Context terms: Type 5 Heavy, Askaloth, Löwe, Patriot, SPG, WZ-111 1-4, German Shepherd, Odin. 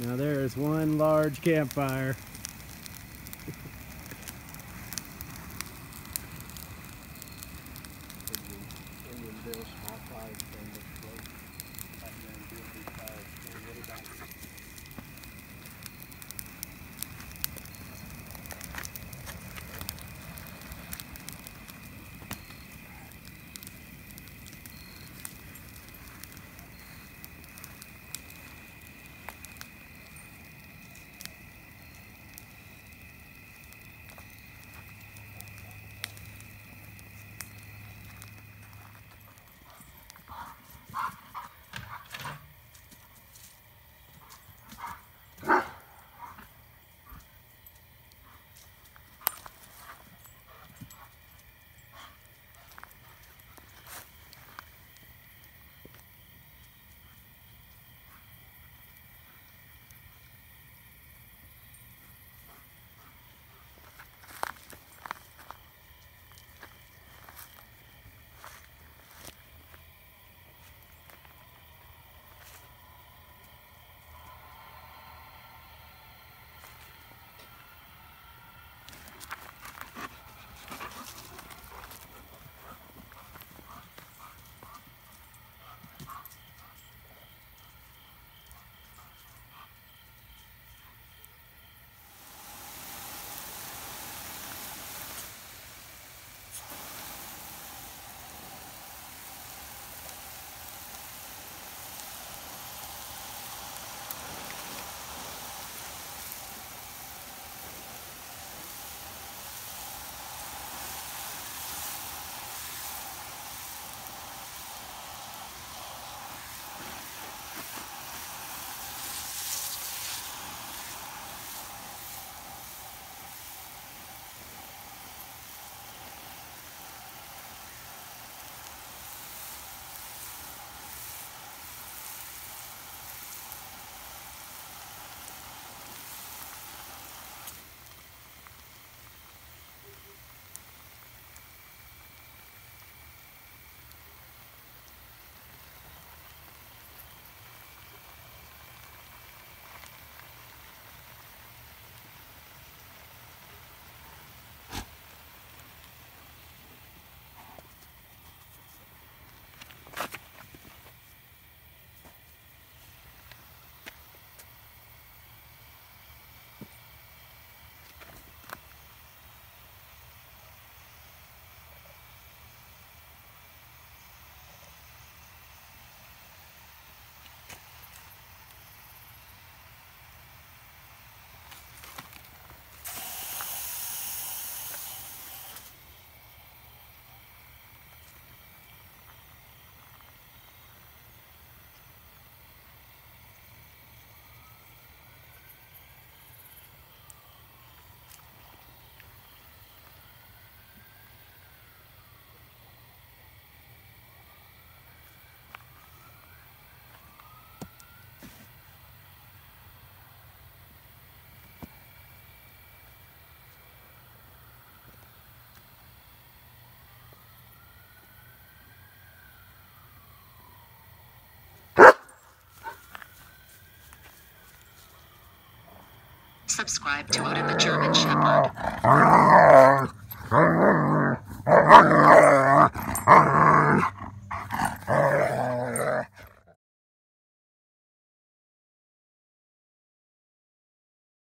Now there is one large campfire. Subscribe to Odin the German Shepherd.